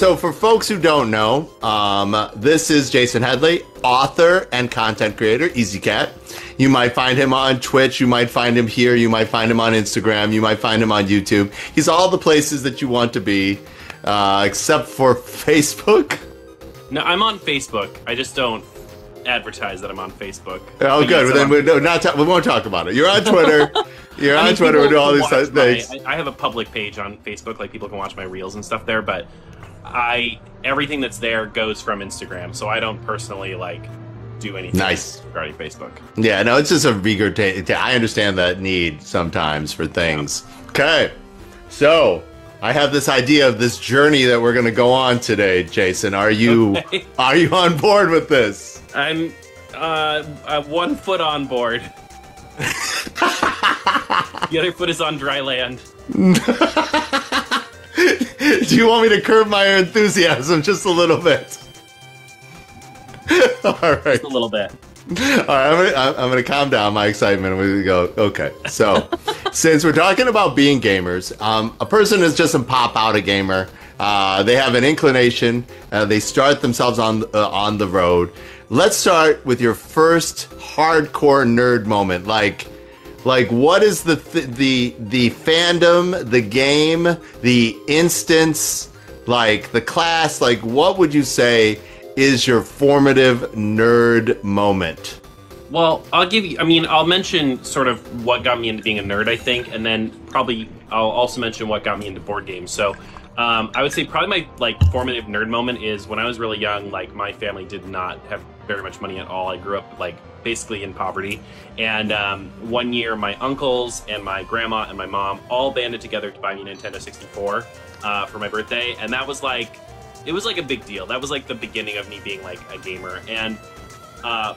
So for folks who don't know, this is Jason Headley, author and content creator, EasyCat. You might find him on Twitch, you might find him here, you might find him on Instagram, you might find him on YouTube. He's all the places that you want to be, except for Facebook. No, I'm on Facebook. I just don't advertise that I'm on Facebook. Oh, good. Well, then we won't talk about it. You're on Twitter. You're on Twitter. We do all these things. I have a public page on Facebook, like people can watch my reels and stuff there. But everything that's there goes from Instagram, so I don't personally like do anything regarding Facebook. Yeah, no, it's just a bigger. I understand that need sometimes for things. Yeah. Okay, so I have this idea of this journey that we're going to go on today, Jason. Are you on board with this? I'm 1 foot on board. The other foot is on dry land. Do you want me to curb my enthusiasm just a little bit? All right. Just a little bit. All right, I'm going to calm down my excitement. We go, okay. So, since we're talking about being gamers, a person is just a pop-out a gamer. They have an inclination. They start themselves on the road. Let's start with your first hardcore nerd moment. Like, what is the fandom, the game, the instance, like the class? Like, what would you say is your formative nerd moment? Well, I'll mention sort of what got me into being a nerd, I think, and then probably I'll also mention what got me into board games. So I would say probably my formative nerd moment is when I was really young. Like, my family did not have very much money at all. I grew up basically in poverty, and one year my uncles and my grandma and my mom all banded together to buy me a Nintendo 64 for my birthday, and that was it was a big deal. That was the beginning of me being a gamer. And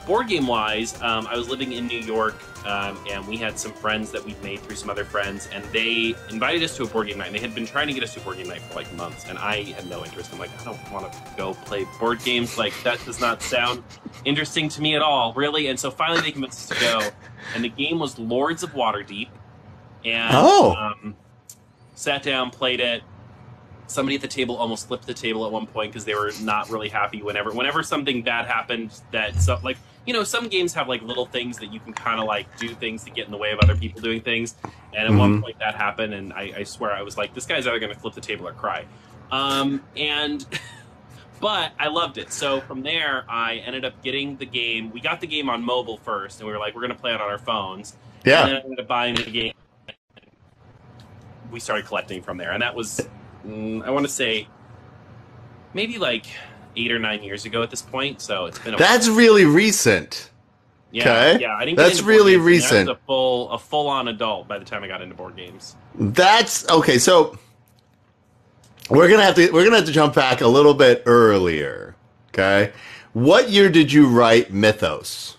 board game wise, I was living in New York, and we had some friends that we'd made through some other friends, and they invited us to a board game night, and they had been trying to get us to a board game night for months, and I had no interest. I'm I don't want to go play board games. That does not sound interesting to me at all, really. And so finally they convinced us to go, and the game was Lords of Waterdeep, and sat down, played it. Somebody at the table almost flipped the table at one point because they were not really happy whenever something bad happened. That some games have little things that you can kind of do things to get in the way of other people doing things. And at one point that happened, and I swear I was this guy's either going to flip the table or cry. But I loved it. So from there, I ended up getting the game. We got the game on mobile first, and we were we're going to play it on our phones. Yeah. And then I ended up buying the game. We started collecting from there, and that was, I want to say, maybe 8 or 9 years ago at this point. So it's been a while. Really recent. Yeah, okay. Yeah, I didn't get into really board games. Recent. I was a full-on adult by the time I got into board games. That's okay. So we're gonna have to jump back a little bit earlier. Okay, what year did you write Mythos?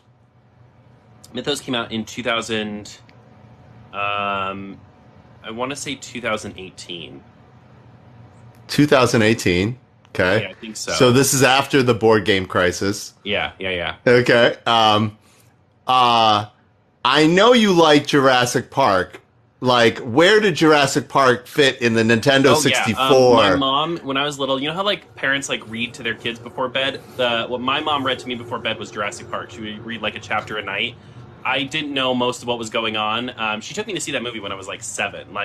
Mythos came out in 2000. I want to say 2018. 2018. Okay. Yeah, I think so. So this is after the board game crisis. Yeah. Okay. I know you like Jurassic Park. Where did Jurassic Park fit in the Nintendo 64? Yeah. My mom, when I was little, you know how parents read to their kids before bed? What my mom read to me before bed was Jurassic Park. She would read a chapter a night. I didn't know most of what was going on. She took me to see that movie when I was 7.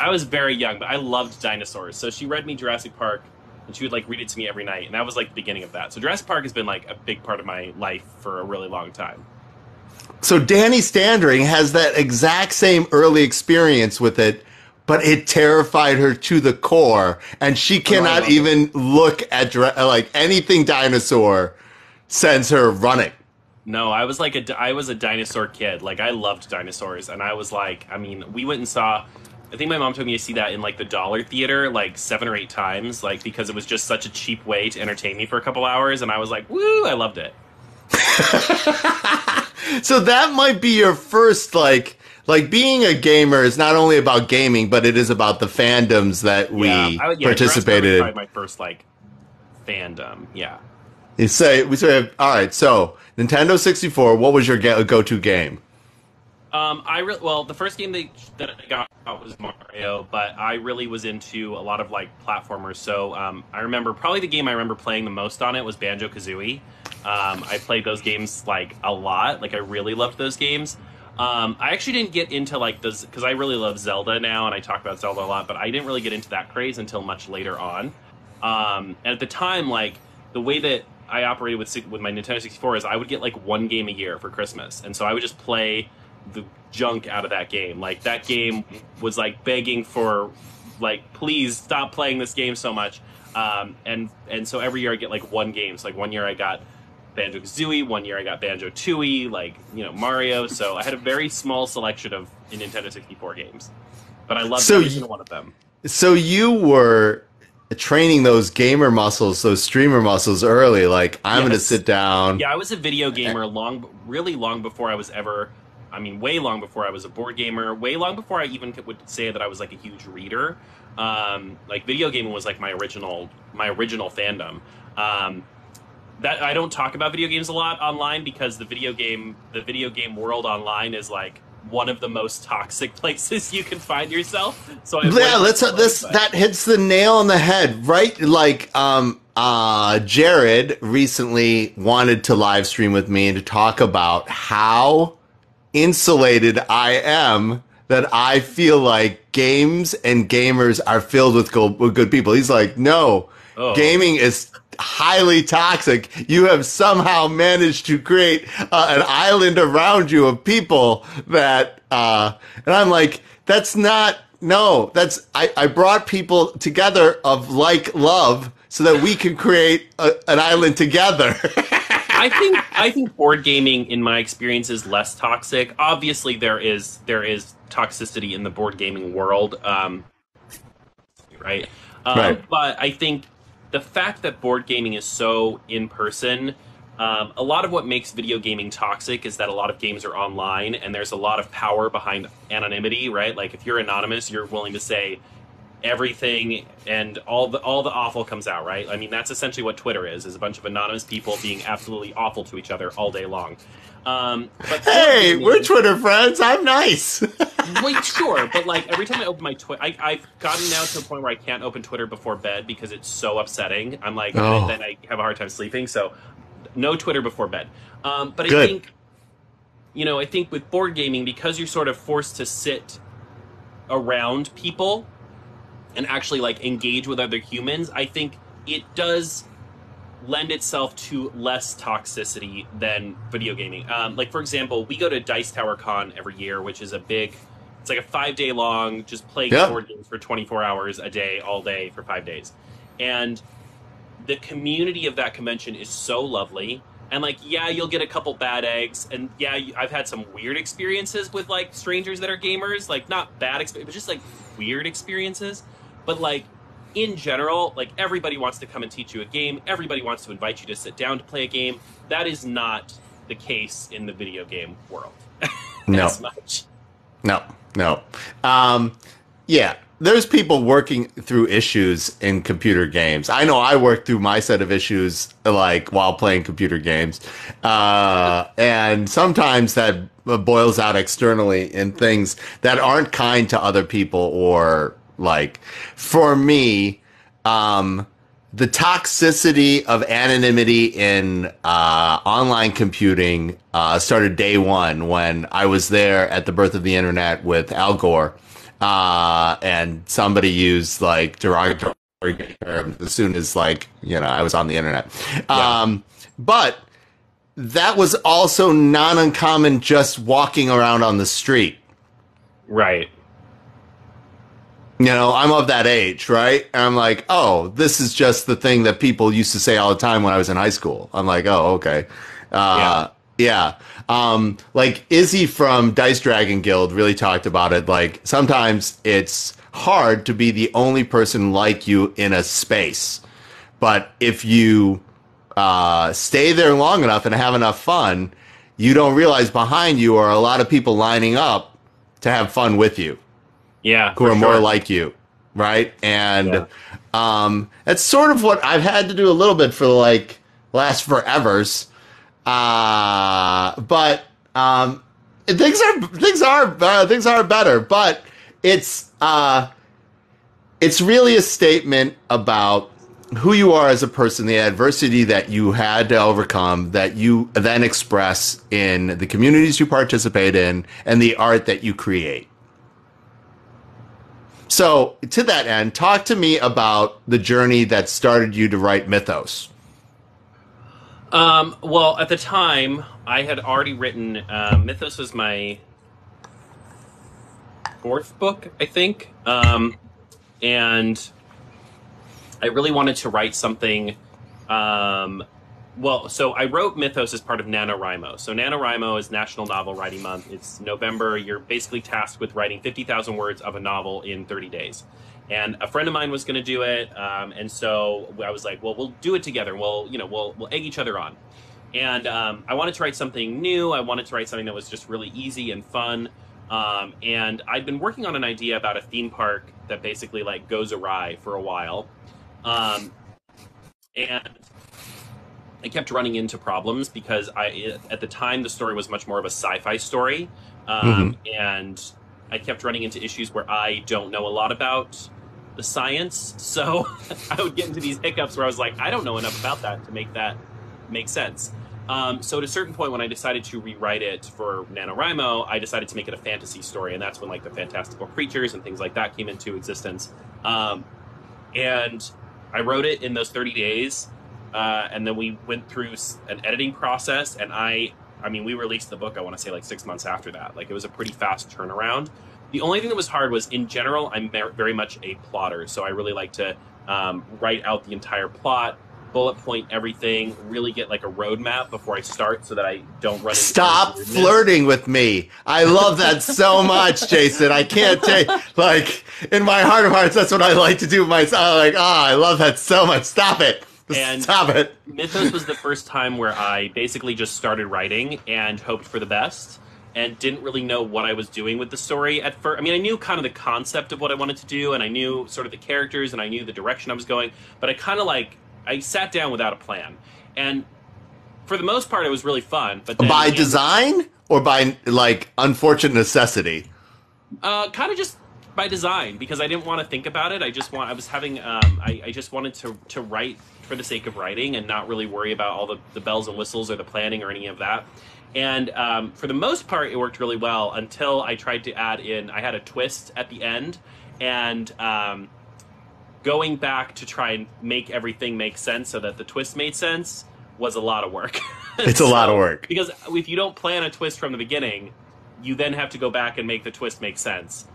I was very young, but I loved dinosaurs. So she read me Jurassic Park, and she would read it to me every night, and that was the beginning of that. So Jurassic Park has been a big part of my life for a really long time. So Danny Standring has that exact same early experience with it, but it terrified her to the core, and she cannot even look at anything dinosaur sends her running. No, I was I was a dinosaur kid. I loved dinosaurs, and I was we went and saw, I think my mom took me to see that in the Dollar Theater 7 or 8 times, because it was just such a cheap way to entertain me for a couple hours, and I was woo, I loved it. So that might be your first being a gamer is not only about gaming, but it is about the fandoms that we participated in. My first fandom, yeah. All right, so Nintendo 64, what was your go-to game? Well, the first game that I got was Mario, but I really was into a lot of like platformers. So I remember probably the game I remember playing the most on it was Banjo-Kazooie. I played those games like a lot. Like I really loved those games. I actually didn't get into like those because I really love Zelda now, and I talk about Zelda a lot. But I didn't really get into that craze until much later on. And at the time, like the way that I operated with my Nintendo 64 is I would get like one game a year for Christmas, and so I would just play the junk out of that game. Like that game was like begging for like, please stop playing this game so much. And so every year I get like one game. So like one year I got Banjo-Kazooie, one year I got Banjo-Tooie, like, you know, Mario. So I had a very small selection of Nintendo 64 games, but I loved every single one of them. So you were training those gamer muscles, those streamer muscles early. Like, I'm going to sit down. Yeah, I was a video gamer really long before I was ever, I mean, way long before I was a board gamer, way long before I even would say that I was like a huge reader. Like video gaming was like my original fandom. That I don't talk about video games a lot online because the video game world online is like one of the most toxic places you can find yourself. So that hits the nail on the head, right? Like, Jared recently wanted to live stream with me and to talk about how insulated I am, that I feel like games and gamers are filled with good people. He's like, no, gaming is highly toxic. You have somehow managed to create an island around you of people that, and I'm like, that's not, no, that's, I brought people together of like love so that we can create an island together. I think board gaming, in my experience, is less toxic. Obviously, there is toxicity in the board gaming world, right? Right. But I think the fact that board gaming is so in person, a lot of what makes video gaming toxic is that a lot of games are online, and there's a lot of power behind anonymity, right? Like if you're anonymous, you're willing to say everything, and all the awful comes out, right? I mean, that's essentially what Twitter is a bunch of anonymous people being absolutely awful to each other all day long. But hey, we're Twitter friends. I'm nice. Wait, sure, but like every time I open my Twitter, I've gotten now to a point where I can't open Twitter before bed because it's so upsetting. I'm like, and then I have a hard time sleeping. So no Twitter before bed. But good. I think, you know, I think with board gaming, because you're sort of forced to sit around people and actually like engage with other humans, I think it does lend itself to less toxicity than video gaming. Like for example, we go to Dice Tower Con every year, which is it's like a 5-day long, just play board games for 24 hours a day, all day for 5 days. And the community of that convention is so lovely. And like, yeah, you'll get a couple bad eggs. And yeah, I've had some weird experiences with like strangers that are gamers, like not bad experiences, but just like weird experiences. But like in general, like everybody wants to come and teach you a game. Everybody wants to invite you to sit down to play a game. That is not the case in the video game world. No. Yeah, there's people working through issues in computer games. I know I worked through my set of issues like while playing computer games. And sometimes that boils out externally in things that aren't kind to other people or... Like, for me, the toxicity of anonymity in online computing started day one when I was there at the birth of the internet with Al Gore, and somebody used, like, derogatory terms as soon as, like, you know, I was on the internet. Yeah. But that was also not uncommon just walking around on the street. Right. You know, I'm of that age, right? And I'm like, oh, this is just the thing that people used to say all the time when I was in high school. I'm like, oh, okay. Like Izzy from Dice Dragon Guild really talked about it. Like sometimes it's hard to be the only person like you in a space. But if you stay there long enough and have enough fun, you don't realize behind you are a lot of people lining up to have fun with you. Yeah, who are more like you, right? And that's sort of what I've had to do a little bit for like last forevers. But Things are better, but it's really a statement about who you are as a person, the adversity that you had to overcome, that you then express in the communities you participate in, and the art that you create. So, to that end, talk to me about the journey that started you to write Mythos. Well, at the time, I had already written, Mythos was my 4th book, I think. And I really wanted to write something, well, so I wrote Mythos as part of NaNoWriMo. So NaNoWriMo is National Novel Writing Month. It's November. You're basically tasked with writing 50,000 words of a novel in 30 days. And a friend of mine was going to do it. And so I was like, well, we'll do it together. We'll egg each other on. And I wanted to write something new. I wanted to write something that was just really easy and fun. And I'd been working on an idea about a theme park that basically like goes awry for a while. And I kept running into problems because at the time, the story was much more of a sci-fi story. And I kept running into issues where I don't know a lot about the science. So I would get into these hiccups where I was like, I don't know enough about that to make that make sense. So at a certain point when I decided to rewrite it for NaNoWriMo, I decided to make it a fantasy story. And that's when like the fantastical creatures and things like that came into existence. And I wrote it in those 30 days. And then we went through an editing process, and I mean, we released the book, I want to say, like 6 months after that. Like, it was a pretty fast turnaround. The only thing that was hard was, in general, I'm very much a plotter. So I really like to write out the entire plot, bullet point everything, really get, like, a roadmap before I start so that I don't run into... Stop flirting with me. I love that so much, Jason. I can't take... Like, in my heart of hearts, that's what I like to do myself. I'm like, I love that so much. Stop it. And stop it. Mythos was the first time where I basically just started writing and hoped for the best and didn't really know what I was doing with the story at first. I mean, I knew kind of the concept of what I wanted to do, and I knew sort of the characters, and I knew the direction I was going, but I kind of like, I sat down without a plan. And for the most part, it was really fun. But then, by design or by like unfortunate necessity? Kind of just... by design, because I didn't want to think about it. I just wanted to write for the sake of writing and not really worry about all the bells and whistles or the planning or any of that. And for the most part, it worked really well until I tried to add in, I had a twist at the end, and going back to try and make everything make sense so that the twist made sense was a lot of work. It's a lot of work. Because if you don't plan a twist from the beginning, you then have to go back and make the twist make sense.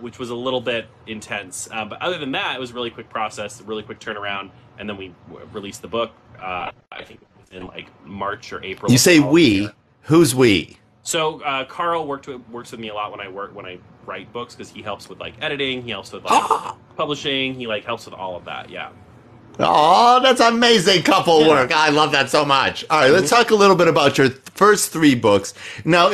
Which was a little bit intense. But other than that, it was a really quick process, a really quick turnaround, and then we released the book, I think in like March or April. You say we. Who's we? So Carl works with me a lot when I write books, because he helps with like editing, he helps with like publishing, he like helps with all of that, yeah. Oh, that's amazing couple work. I love that so much. All right, let's talk a little bit about your first 3 books. Now,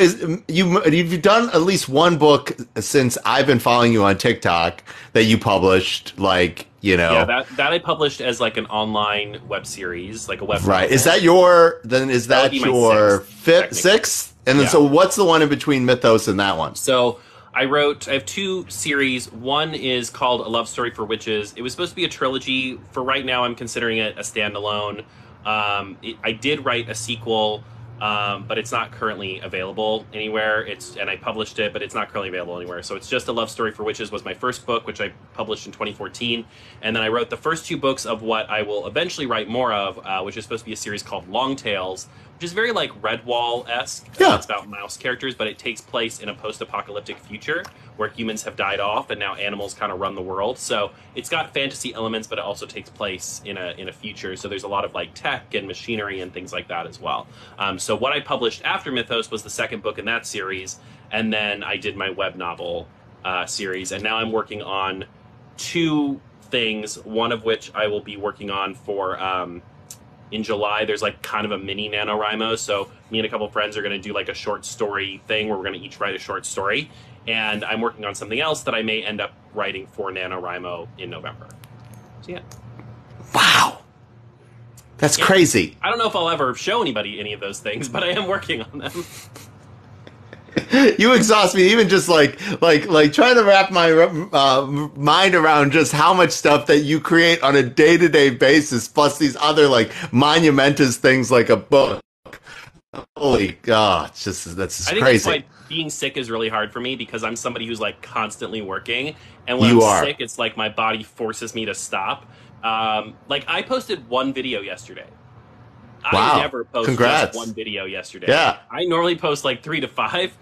you've done at least one book since I've been following you on TikTok that you published, like, you know. Yeah, that I published as like an online web series, like a web. Right. Is that your, then is that your 6th? And then so what's the one in between Mythos and that one? So I have 2 series. One is called A Love Story for Witches. It was supposed to be a trilogy. For right now, I'm considering it a standalone. I did write a sequel, but it's not currently available anywhere. And I published it, but it's not currently available anywhere. So it's just A Love Story for Witches was my first book, which I published in 2014. And then I wrote the first 2 books of what I will eventually write more of, which is supposed to be a series called Long Tales, which is very like Redwall-esque. Yeah. It's about mouse characters, but it takes place in a post-apocalyptic future where humans have died off and now animals kind of run the world. So it's got fantasy elements, but it also takes place in a future. So there's a lot of like tech and machinery and things like that as well. So what I published after Mythos was the 2nd book in that series. And then I did my web novel series. And now I'm working on 2 things, one of which I will be working on for... in July, there's like kind of a mini NaNoWriMo. So me and a couple of friends are going to do like a short story thing where we're going to each write a short story. And I'm working on something else that I may end up writing for NaNoWriMo in November. So yeah. Wow. That's crazy. I don't know if I'll ever show anybody any of those things, but I am working on them. You exhaust me, even just like trying to wrap my mind around just how much stuff that you create on a day-to-day basis, plus these other like monumentous things like a book. Holy God, it's just, that's just crazy. That's why being sick is really hard for me, because I'm somebody who's like constantly working, and when I'm sick, it's like my body forces me to stop. Like I posted one video yesterday. Wow. I never post just one video yesterday. Yeah. I normally post like 3 to 5.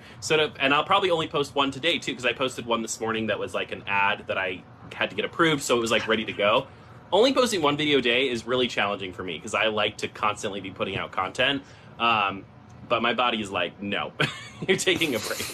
And I'll probably only post one today too, because I posted one this morning that was like an ad that I had to get approved, so it was like ready to go. Only posting one video a day is really challenging for me, because I like to constantly be putting out content. But my body is like, no, you're taking a break.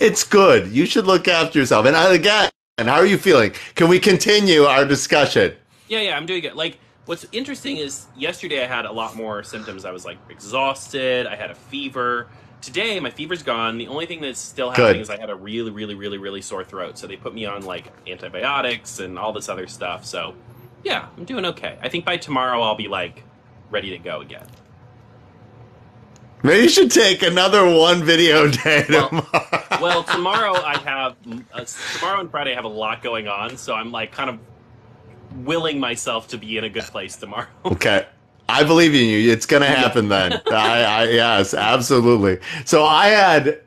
It's good. You should look after yourself. And again, how are you feeling? Can we continue our discussion? Yeah, I'm doing good. Like, what's interesting is yesterday I had a lot more symptoms. I was like exhausted. I had a fever. Today my fever's gone. The only thing that's still happening is I had a really, really, really, really sore throat. So they put me on like antibiotics and all this other stuff. So yeah, I'm doing okay. I think by tomorrow I'll be like ready to go again. Maybe you should take another one video day tomorrow. Well, tomorrow I have tomorrow and Friday I have a lot going on. So I'm like kind of willing myself to be in a good place tomorrow. Okay. I believe in you. It's going to happen then. Yes, absolutely. So I had,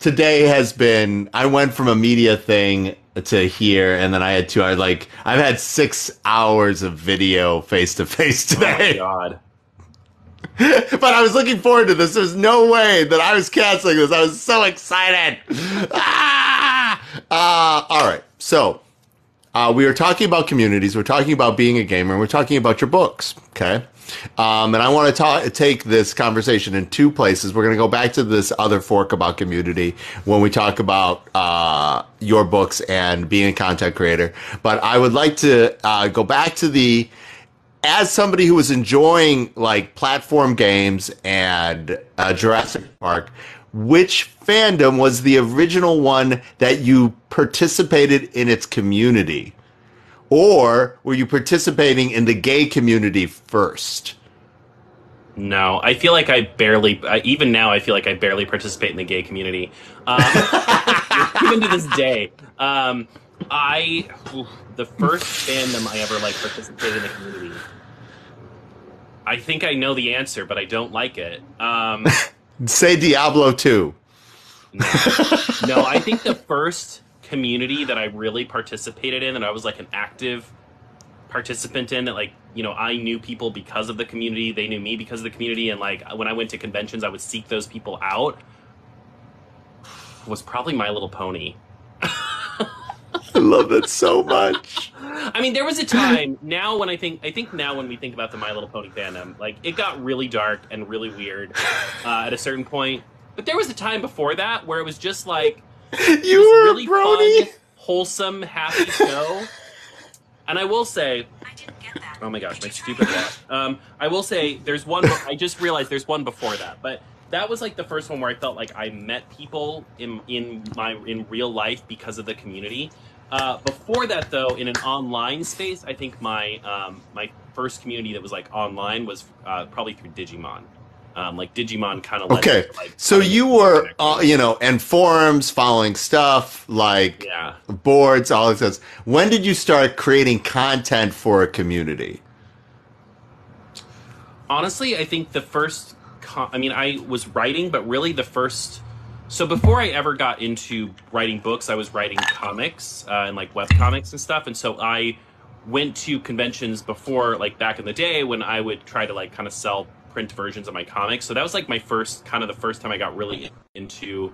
today has been, I went from a media thing to here, and then I had I've had 6 hours of video face-to-face today. Oh, my God. But I was looking forward to this. There's no way that I was canceling this. I was so excited. All right. So, we were talking about communities, we're talking about being a gamer, and we're talking about your books, okay? And I want to take this conversation in two places. We're going to go back to this other fork about community when we talk about your books and being a content creator. But I would like to go back to the, as somebody who was enjoying like platform games and Jurassic Park, which fandom was the original one that you participated in its community? Or were you participating in the gay community first? No, I feel like I barely, even now, I feel like I barely participate in the gay community. Even to this day. The first fandom I ever like participated in the community, I think I know the answer, but I don't like it. Say Diablo 2. No, I think the first community that I really participated in, and I was like an active participant in, that like, you know, I knew people because of the community, they knew me because of the community, and like when I went to conventions I would seek those people out, was probably My Little Pony. I love that so much. I mean, there was a time now when I think now when we think about the My Little Pony fandom, like it got really dark and really weird at a certain point. But there was a time before that where it was just like you were really fun, wholesome, happy show. And I will say, I didn't get that. Oh my gosh, my stupid cat. I will say there's one. I just realized there's one before that, but that was like the first one where I felt like I met people in real life because of the community. Before that, though, in an online space, I think my my first community that was like online was probably through Digimon. Like Digimon kind of so you were you know, and forums, following stuff like boards, all of this. When did you start creating content for a community? Honestly, I think the first. I was writing, but really the first. So before I ever got into writing books, I was writing comics and like web comics and stuff. And so I went to conventions before, like back in the day when I would try to like kind of sell print versions of my comics. So that was like my first, kind of the first time I got really into,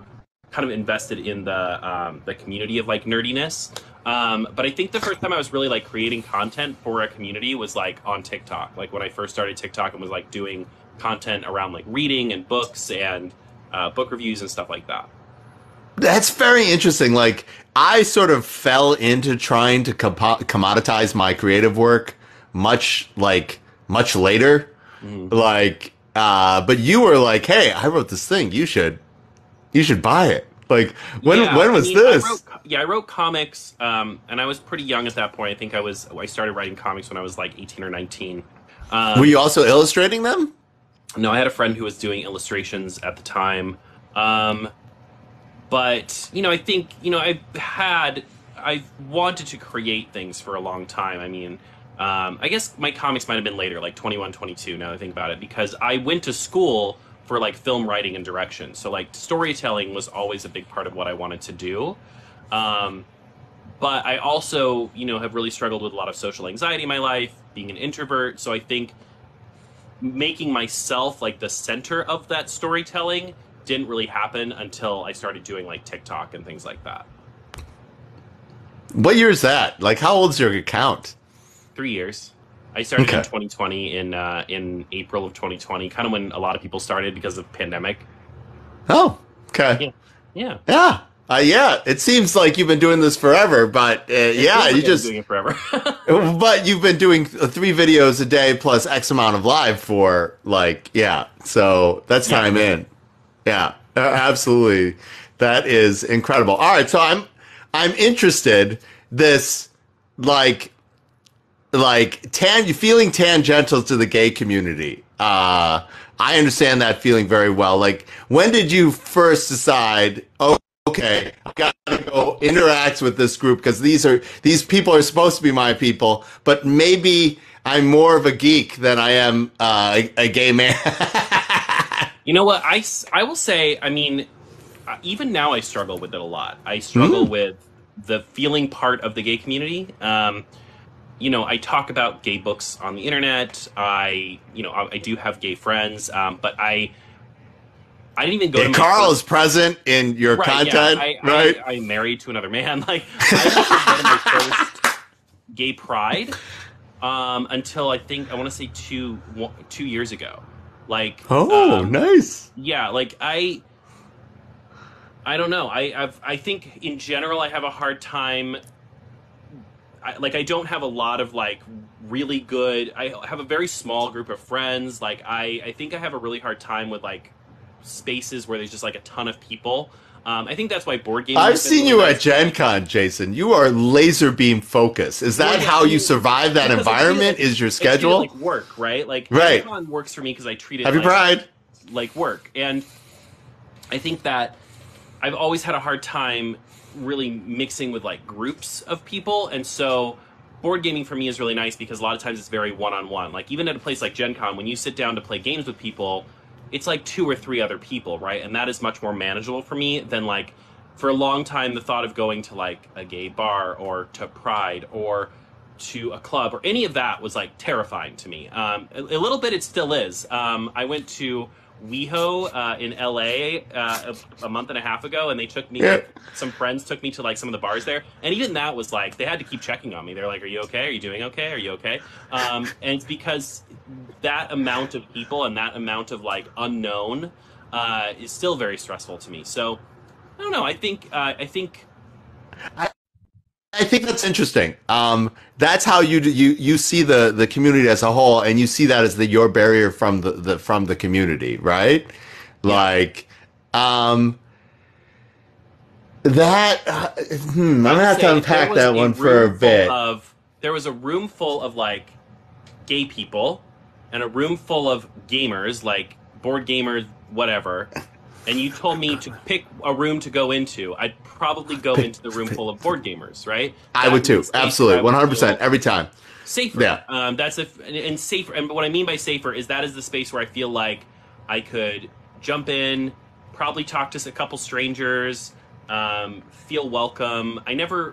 kind of invested in the community of like nerdiness. But I think the first time I was really like creating content for a community was like on TikTok. Like when I first started TikTok and was like doing content around like reading and books and book reviews and stuff like that. That's very interesting. Like, I sort of fell into trying to commoditize my creative work much later. Mm-hmm. Like, but you were like, hey, I wrote this thing. You should buy it. Like, when was this? I wrote comics, and I was pretty young at that point. I think I started writing comics when I was like 18 or 19. Were you also illustrating them? No, I had a friend who was doing illustrations at the time, But, you know, I think, you know, I've wanted to create things for a long time. I mean, I guess my comics might have been later, like 21, 22, now that I think about it, because I went to school for, like, film writing and direction. So, like, storytelling was always a big part of what I wanted to do. But I also, you know, have really struggled with a lot of social anxiety in my life, being an introvert. So I think making myself, like, the center of that storytelling didn't really happen until I started doing, like, TikTok and things like that. What year is that? Like, how old's your account? 3 years. I started in 2020, in April of 2020, kind of when a lot of people started because of the pandemic. Oh, okay. Yeah. Yeah. Yeah, it seems like you've been doing this forever, but yeah, you just doing it forever. But you've been doing 3 videos a day plus X amount of live for like, yeah. So that's time in. Yeah, absolutely. That is incredible. All right, so I'm interested. This feeling tangential to the gay community. I understand that feeling very well. Like, when did you first decide, oh, okay, I've got to go interact with this group because these people are supposed to be my people, but maybe I'm more of a geek than I am a gay man. You know what? I will say, I mean, even now I struggle with it a lot. I struggle with the feeling part of the gay community. You know, I talk about gay books on the internet. I do have gay friends, but I didn't even go. And Carl is present in your content, right? I'm married to another man. Like, I didn't go to my first gay pride until I think I want to say two years ago. Like, oh, nice. Yeah, like I don't know. I think in general I have a hard time. I don't have a lot of like really good. I have a very small group of friends. Like I think I have a really hard time with like spaces where there's just like a ton of people. I think that's why board games. I've seen you at Gen Con, Jason. You are laser beam focused. Is that how you survive that environment? Is your schedule like work, right? Like Gen Con works for me because I treat it like work, and I think that I've always had a hard time really mixing with like groups of people, and so board gaming for me is really nice because a lot of times it's very one-on-one. Like even at a place like Gen Con, when you sit down to play games with people, it's like 2 or 3 other people, right? And that is much more manageable for me than like, for a long time, the thought of going to like a gay bar or to Pride or to a club or any of that was like terrifying to me. A little bit, it still is. I went to WeHo in LA a month and a half ago, and they took me, some friends took me to like some of the bars there. And even that was like, they had to keep checking on me. They're like, are you okay? Are you doing okay? Are you okay? And it's because that amount of people and that amount of like unknown is still very stressful to me. So I don't know. I think that's interesting. That's how you see the community as a whole, and you see that as your barrier from the community, right? Yeah. Like, that. I'm gonna have to unpack that one for a bit. There was a room full of like gay people, and a room full of gamers, like board gamers, whatever. And you told me to pick a room to go into, I'd probably go into the room full of board gamers, right? I would too. Absolutely. 100% every time. Safer. Yeah. That's and safer. And what I mean by safer is that is the space where I feel like I could jump in, probably talk to a couple strangers, feel welcome.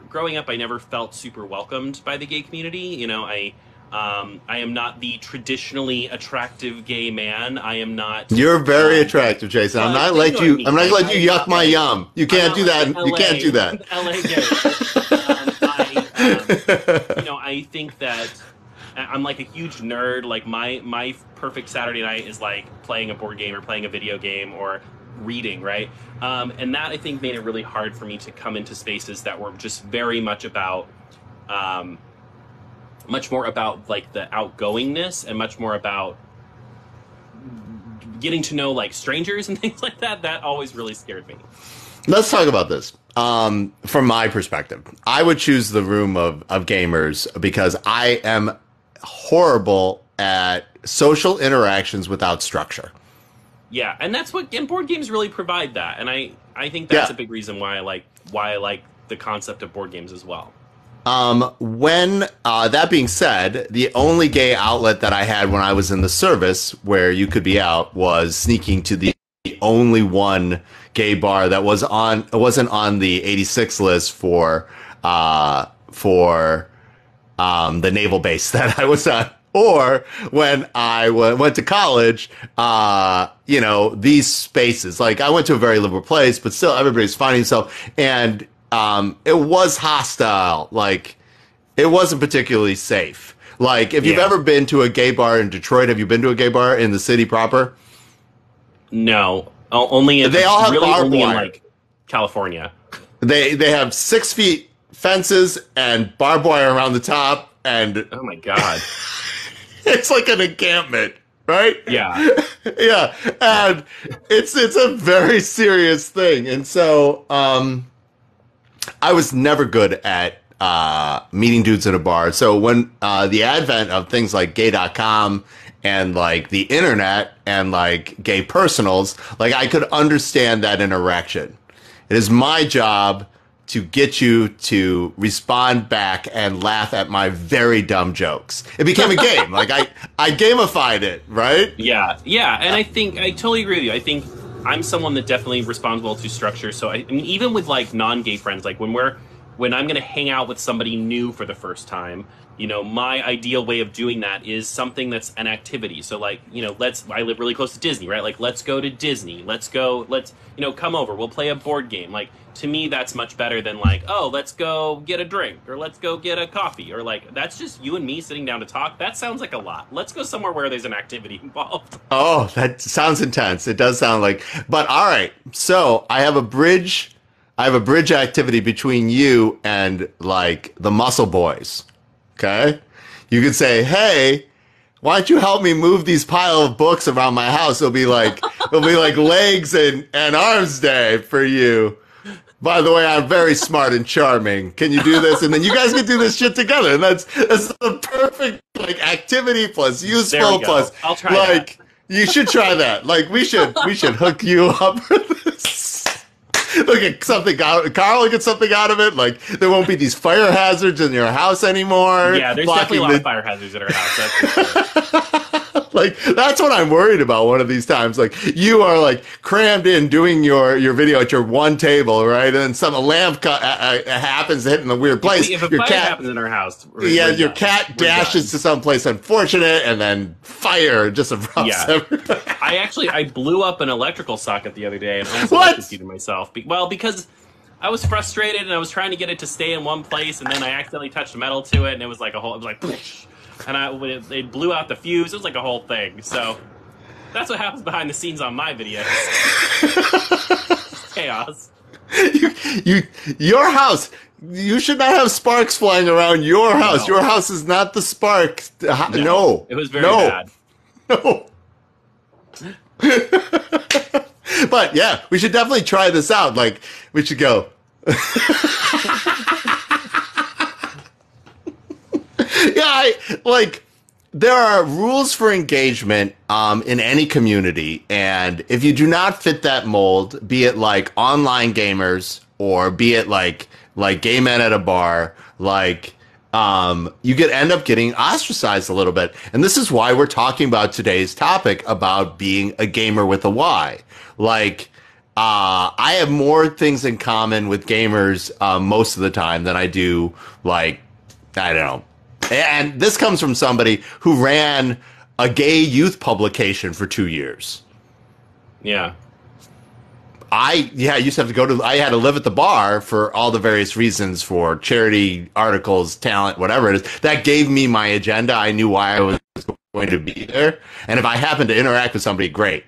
Growing up, I never felt super welcomed by the gay community. You know, I am not the traditionally attractive gay man. I am not. You're very attractive, Jason. I'm not let you. I'm not let you yuck my yum. You can't do that. You can't do that. LA gay. You know, I think that I'm like a huge nerd. Like my perfect Saturday night is like playing a board game or playing a video game or reading, right? And that I think made it really hard for me to come into spaces that were just very much about. Much more about like the outgoingness and much more about getting to know like strangers and things like that. That always really scared me. Let's talk about this. From my perspective, I would choose the room of gamers because I am horrible at social interactions without structure. Yeah, and that's what board games really provide that, and I think that's a big reason why I like the concept of board games as well. That being said, the only gay outlet that I had when I was in the service where you could be out was sneaking to the only one gay bar that was wasn't on the 86 list for the naval base that I was on. Or when I went to college, you know, these spaces, like I went to a very liberal place, but still everybody's finding himself. And it was hostile. Like, it wasn't particularly safe. Like, if you've ever been to a gay bar in Detroit, have you been to a gay bar in the city proper? No. Only in, they all have really only in, like, California. They have 6 feet fences and barbed wire around the top. And oh, my God. It's like an encampment, right? Yeah. Yeah. And it's a very serious thing. And so I was never good at meeting dudes at a bar. So when the advent of things like gay.com and like the internet and like gay personals, like I could understand that interaction. It is my job to get you to respond back and laugh at my very dumb jokes. It became a game. Like, I gamified it, right? Yeah, yeah. And I think I totally agree with you. I think I'm someone that definitely responds well to structure. So, I mean, even with, like, non-gay friends, like, when I'm going to hang out with somebody new for the first time, you know, my ideal way of doing that is something that's an activity. So, like, you know, I live really close to Disney, right? Like, let's go to Disney. Let's you know, come over. We'll play a board game. Like, to me, that's much better than, like, oh, let's go get a drink, or let's go get a coffee, or, like, that's just you and me sitting down to talk. That sounds like a lot. Let's go somewhere where there's an activity involved. Oh, that sounds intense. It does sound like, but all right. So I have a bridge activity between you and, like, the muscle boys. Okay. You could say, hey, why don't you help me move these pile of books around my house? It'll be like legs and arms day for you. By the way, I'm very smart and charming. Can you do this? And then you guys can do this shit together. And that's the perfect, like, activity plus useful plus. I'll try like that. You should try that. Like, we should hook you up for this. Look at something. Carl, get something out of it. Like, there won't be these fire hazards in your house anymore. Yeah, there's definitely a lot of fire hazards in our house. That's for sure. Like, that's what I'm worried about one of these times. Like, you are, like, crammed in doing your video at your one table, right? And then some lamp happens hitting the weird place. If a fire happens in our house, your cat dashes to some place unfortunate, and then fire just erupts. Yeah. I blew up an electrical socket the other day and almost electrocuted myself. Well, because I was frustrated and I was trying to get it to stay in one place, and then I accidentally touched metal to it, and it was like poosh. And it blew out the fuse. It was like a whole thing. So that's what happens behind the scenes on my videos. Chaos. Your house. You should not have sparks flying around your house. No. Your house is not the spark. No. It was very bad. No. But yeah, we should definitely try this out. Like, we should go. Yeah, there are rules for engagement in any community, and if you do not fit that mold, be it, like, online gamers or be it, like gay men at a bar, like, you could end up getting ostracized a little bit. And this is why we're talking about today's topic about being a gamer with a Y. Like, I have more things in common with gamers most of the time than I do, like, I don't know. And this comes from somebody who ran a gay youth publication for 2 years. Yeah. I used to have to I had to live at the bar for all the various reasons, for charity, articles, talent, whatever it is. That gave me my agenda. I knew why I was going to be there. And if I happened to interact with somebody, great.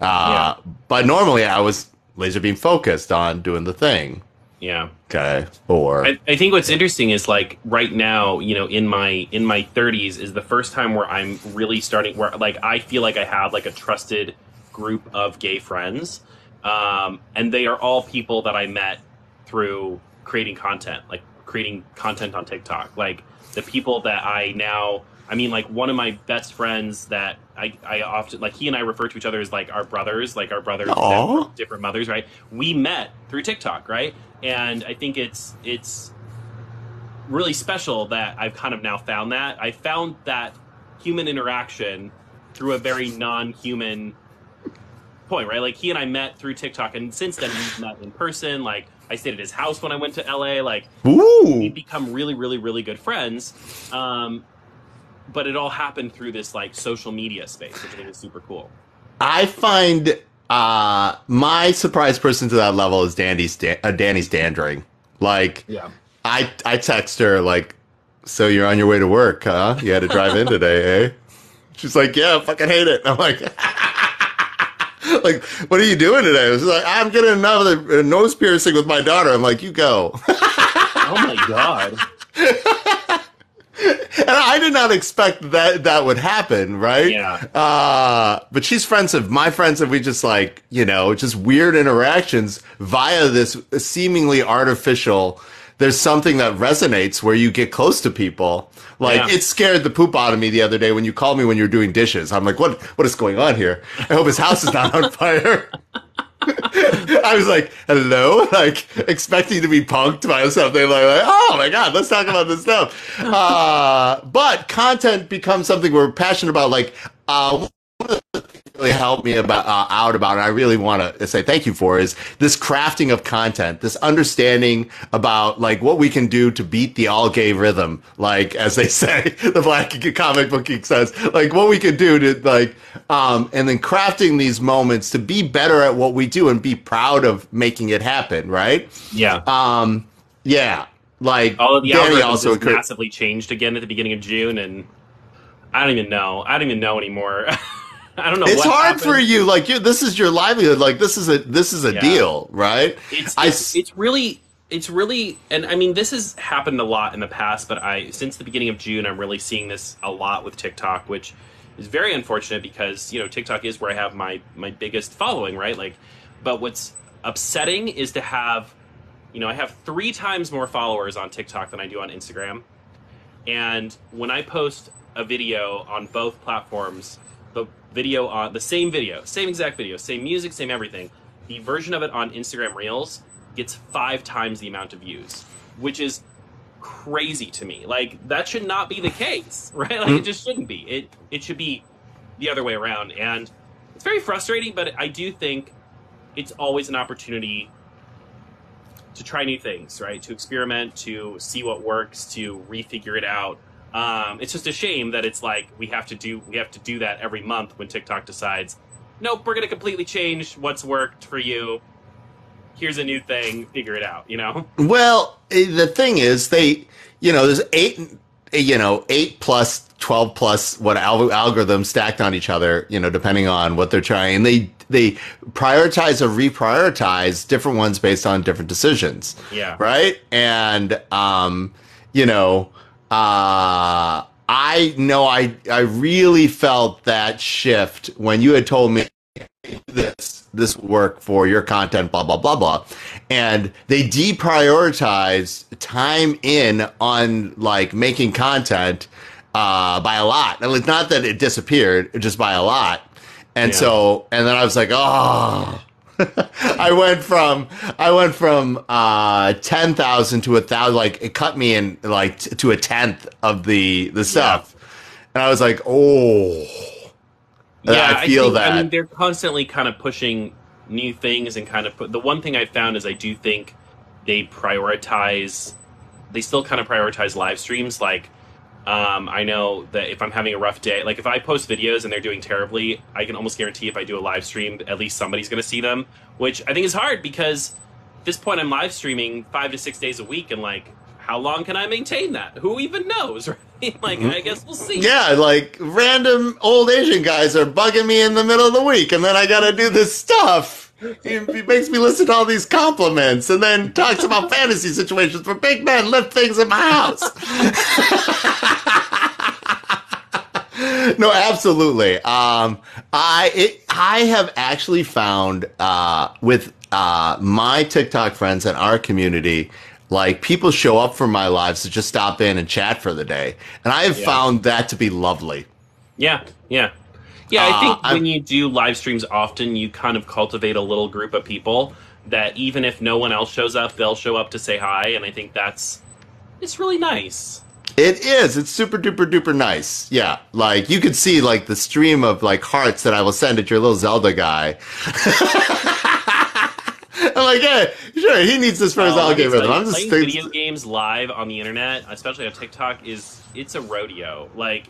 But normally I was laser beam focused on doing the thing. Yeah. Okay. Or I think what's interesting is, like, right now, you know, in my 30s is the first time where I'm really starting where, like, I feel like I have, like, a trusted group of gay friends, and they are all people that I met through creating content on TikTok. Like, the people that I mean, like, one of my best friends that I often, like, he and I refer to each other as, like, our brothers, that from different mothers, right? We met through TikTok, right? And I think it's really special that I've kind of now found that. I found that human interaction through a very non-human point, right? Like, he and I met through TikTok, and since then we've met in person. Like, I stayed at his house when I went to LA. Like, we've become really, really, really good friends. But it all happened through this, like, social media space, which I think is super cool. I find my surprise person to that level is Danny Standring. Like, yeah. I text her, like, so you're on your way to work, huh? You had to drive in today, eh? She's like, yeah, I fucking hate it. And I'm like, like, what are you doing today? She's like, I'm getting another nose piercing with my daughter. I'm like, you go. Oh, my God. And I did not expect that would happen, right? Yeah. But she's friends of my friends, and we just, like, you know, just weird interactions via this seemingly artificial. There's something that resonates where you get close to people. Like, yeah. It scared the poop out of me the other day when you called me when you were doing dishes. I'm like, what is going on here? I hope his house is not on fire. I was like, hello? Like, expecting to be punked by something. Like, oh, my God, let's talk about this stuff. But content becomes something we're passionate about. Like, one of the things that really helped me out about, and I really want to say thank you for, is this crafting of content, this understanding about, like, what we can do to beat the all-gay rhythm, like, as they say, the Black comic book geek says, like, what we can do to, like, and then crafting these moments to be better at what we do and be proud of making it happen, right? Yeah. Yeah. Like, all of the algorithms have massively changed again at the beginning of June, and I don't even know anymore. I don't know. It's hard happened. For you. Like, this is your livelihood. Like, this is a yeah. deal, right? It's really, and I mean, this has happened a lot in the past, but since the beginning of June, I'm really seeing this a lot with TikTok, which is very unfortunate because, you know, TikTok is where I have my biggest following, right? Like, but what's upsetting is to have, you know, I have 3 times more followers on TikTok than I do on Instagram. And when I post a video on both platforms, the same exact video, same music, same everything, the version of it on Instagram Reels gets 5 times the amount of views, which is crazy to me. Like, that should not be the case, right? Like, it just shouldn't be. It should be the other way around, and it's very frustrating, but I do think it's always an opportunity to try new things, right? To experiment, to see what works, to refigure it out. It's just a shame that it's like we have to do that every month when TikTok decides, nope, we're going to completely change what's worked for you. Here's a new thing. Figure it out, you know? Well, the thing is they, you know, there's 8 plus 12 plus what algorithms stacked on each other, you know, depending on what they're trying. They prioritize or reprioritize different ones based on different decisions. Yeah. Right. And, you know, I really felt that shift when you had told me this work for your content, blah, blah, blah, blah. And they deprioritized time in on, like, making content by a lot. And it's not that it disappeared, just by a lot. And yeah. So, and then I was like, oh. I went from 10,000 to 1,000. Like, it cut me in, like, to a tenth of the stuff, yeah. And I was like, oh, yeah. I think that. I mean, they're constantly kind of pushing new things and kind of the one thing I found is I do think they prioritize. They still kind of prioritize live streams. Like, I know that if I'm having a rough day, like if I post videos and they're doing terribly, I can almost guarantee if I do a live stream, at least somebody's going to see them, which I think is hard because at this point I'm live streaming 5 to 6 days a week. And like, how long can I maintain that? Who even knows? Right? Like, I guess we'll see. Yeah. Like random old Asian guys are bugging me in the middle of the week. And then I got to do this stuff. It makes me listen to all these compliments and then talks about fantasy situations where big men lift things in my house. No, absolutely. I have actually found with my TikTok friends in our community, like people show up for my lives to just stop in and chat for the day. And I have found that to be lovely. Yeah, yeah. Yeah, I think when you do live streams often, you kind of cultivate a little group of people that even if no one else shows up, they'll show up to say hi, and I think it's really nice. It is. It's super duper duper nice. Yeah. Like you could see like the stream of like hearts that I will send at your little Zelda guy. I'm like, yeah, sure, he needs this for his Zelda game rhythm. I'm just playing video games live on the internet, especially on TikTok, it's a rodeo. Like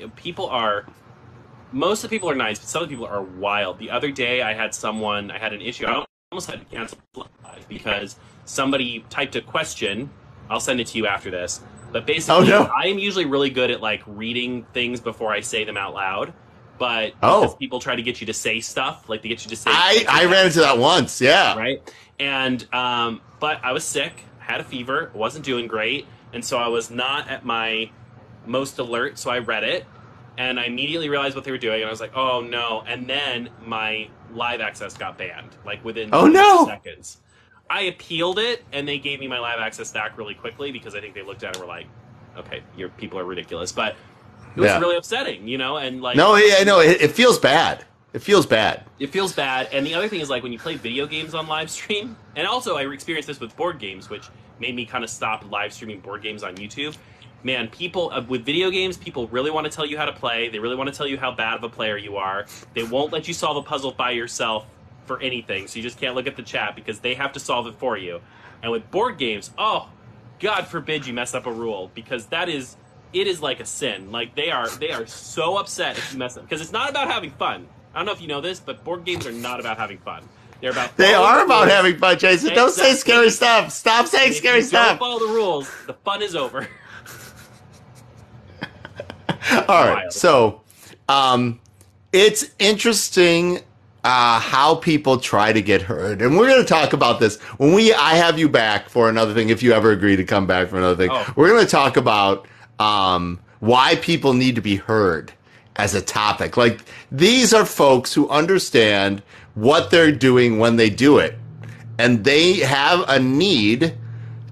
most of the people are nice, but some of the people are wild. The other day I had an issue. I almost had to cancel live because somebody typed a question. I'll send it to you after this. But basically, I am usually really good at like reading things before I say them out loud. But because people try to get you to say stuff, like they get you to say. I ran into that once, yeah. Right, and but I was sick, had a fever, wasn't doing great, and so I was not at my most alert. So I read it, and I immediately realized what they were doing, and I was like, oh no! And then my live access got banned, like within 2 seconds. I appealed it, and they gave me my live access back really quickly because I think they looked at it and were like, okay, your people are ridiculous. But it was really upsetting, you know? And like, no, yeah, no, it feels bad. It feels bad. It feels bad. And the other thing is, like, when you play video games on live stream, and also I experienced this with board games, which made me kind of stop live streaming board games on YouTube. Man, people with video games, people really want to tell you how to play. They really want to tell you how bad of a player you are. They won't let you solve a puzzle by yourself for anything, so you just can't look at the chat because they have to solve it for you. And with board games, oh, God forbid you mess up a rule, because it is like a sin. Like they are so upset if you mess up, because it's not about having fun. I don't know if you know this, but board games are not about having fun. They are about having fun, Jason. Don't say scary stuff. Stop saying scary stuff. If you don't follow the rules, the fun is over. All right, so it's interesting how people try to get heard. And we're going to talk about this when I have you back for another thing, if you ever agree to come back for another thing. Oh. We're going to talk about why people need to be heard as a topic. Like, these are folks who understand what they're doing when they do it. And they have a need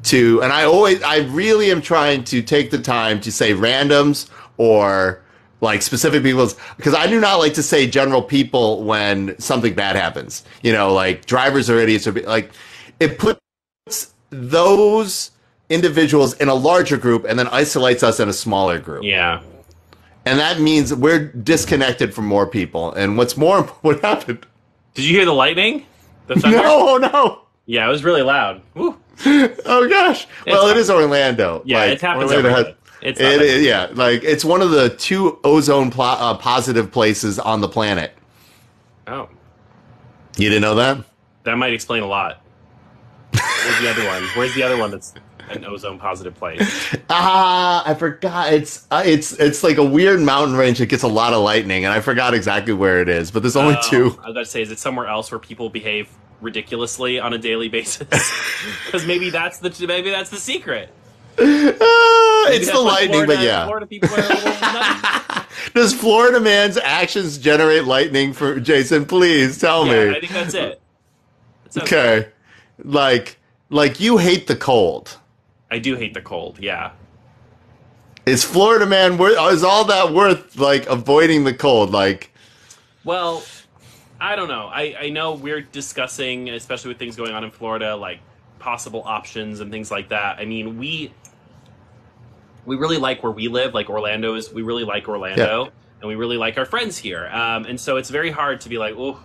to, and I really am trying to take the time to say randoms or like specific people's, because I do not like to say general people when something bad happens. You know, like drivers are idiots. Or like, it puts those individuals in a larger group and then isolates us in a smaller group. Yeah. And that means we're disconnected from more people. And what's more, what happened? Did you hear the lightning? The thunder? No, no. Yeah, it was really loud. Woo. Oh, gosh. Well, it is Orlando. Yeah, like, it happens everywhere. Yeah, like it's one of the two ozone positive places on the planet. Oh, you didn't know that? That might explain a lot. Where's the other one? Where's the other one that's an ozone positive place? I forgot. It's like a weird mountain range that gets a lot of lightning, and I forgot exactly where it is. But there's only two. I was about to say, is it somewhere else where people behave ridiculously on a daily basis? Because maybe that's the secret. It's the lightning, Florida, but yeah. Florida people are Does Florida man's actions generate lightning for Jason? Please tell me. I think that's it. Okay. Like you hate the cold. I do hate the cold, yeah. Is Florida man is all that worth like avoiding the cold? Like, well, I don't know. I know we're discussing, especially with things going on in Florida, like possible options and things like that. I mean, we really like where we live. Like Orlando is, we really like Orlando, and we really like our friends here. And so it's very hard to be like, oh,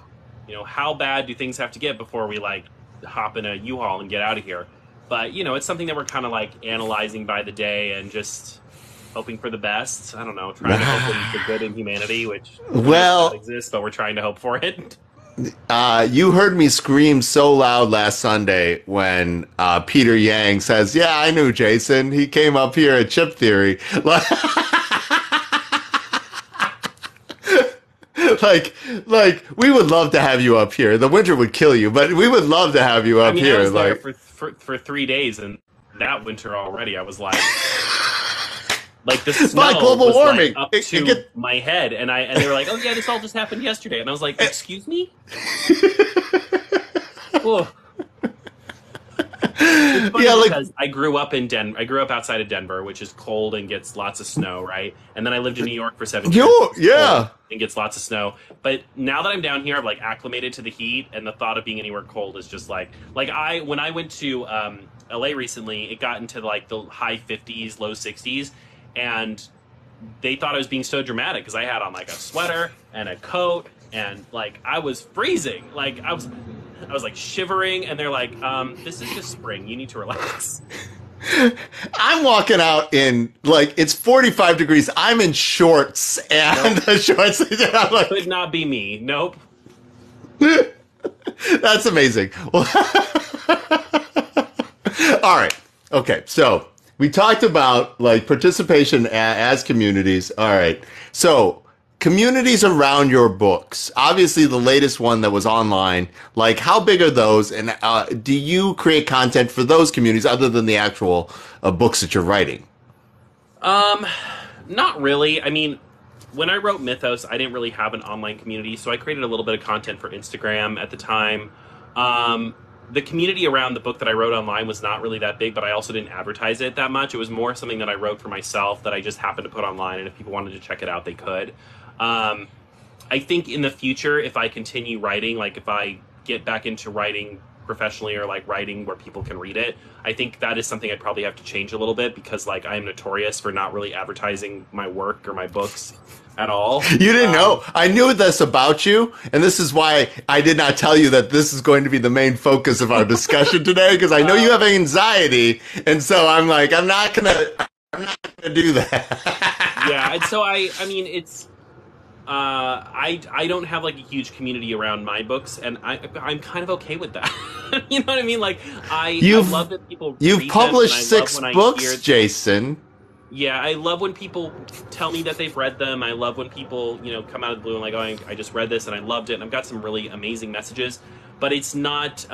you know, how bad do things have to get before we like hop in a U-Haul and get out of here? But you know, it's something that we're kind of like analyzing by the day and just hoping for the best. I don't know, trying to hope for the good in humanity, which exists, but we're trying to hope for it. You heard me scream so loud last Sunday when Peter Yang says, yeah, I knew Jason. He came up here at Chip Theory. Like we would love to have you up here. The winter would kill you, but we would love to have you up here. I was there for 3 days, and that winter already I was like... Like the snow global warming like up to my head, and they were like, "Oh yeah, this all just happened yesterday," and I was like, "Excuse me." It's funny because I grew up outside of Denver, which is cold and gets lots of snow, right? And then I lived in New York for 7 years. Yeah. And gets lots of snow. But now that I'm down here, I've like acclimated to the heat, and the thought of being anywhere cold is just like when I went to LA recently, it got into like the high 50s, low 60s, and they thought I was being so dramatic because I had on like a sweater and a coat, and like I was freezing. Like I was like shivering, and they're like, this is just spring. You need to relax. I'm walking out in like, it's 45 degrees. I'm in shorts and the shorts. I'm like, could not be me. Nope. That's amazing. Well, all right. Okay. So we talked about like participation as communities. All right. So communities around your books. Obviously, the latest one that was online. Like, how big are those? And do you create content for those communities other than the actual books that you're writing? Not really. I mean, when I wrote Mythos, I didn't really have an online community, so I created a little bit of content for Instagram at the time. The community around the book that I wrote online was not really that big, but I also didn't advertise it that much. It was more something that I wrote for myself that I just happened to put online, and if people wanted to check it out, they could. I think in the future, if I continue writing, like if I get back into writing professionally or like writing where people can read it, I think that is something I'd probably have to change a little bit, because like I am notorious for not really advertising my work or my books at all. You didn't know. I knew this about you, and this is why I did not tell you that this is going to be the main focus of our discussion today, because I know you have anxiety, and so I'm like, I'm not gonna do that. Yeah, and so I mean, it's I don't have like a huge community around my books, and I'm kind of okay with that. You know what I mean? Like I love that people. You've published 6 books, Jason. Yeah, I love when people tell me that they've read them. I love when people, you know, come out of the blue and like, oh, I just read this and I loved it, and I've got some really amazing messages. But it's not.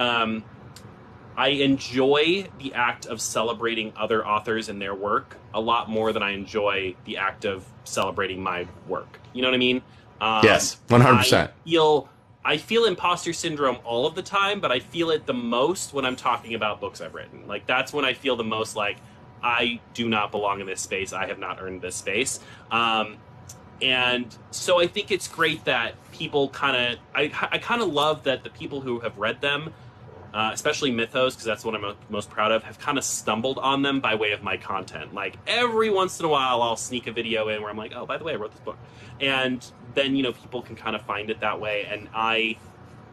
I enjoy the act of celebrating other authors and their work a lot more than I enjoy the act of celebrating my work. You know what I mean? Yes, 100%. I feel imposter syndrome all of the time, but I feel it the most when I'm talking about books I've written. Like, that's when I feel the most like, I do not belong in this space. I have not earned this space. And so I think it's great that people kind of, I kind of love that the people who have read them, especially Mythos, because that's what I'm most proud of, have kind of stumbled on them by way of my content. Like, every once in a while, I'll sneak a video in where I'm like, oh, by the way, I wrote this book. And then, you know, people can kind of find it that way. And I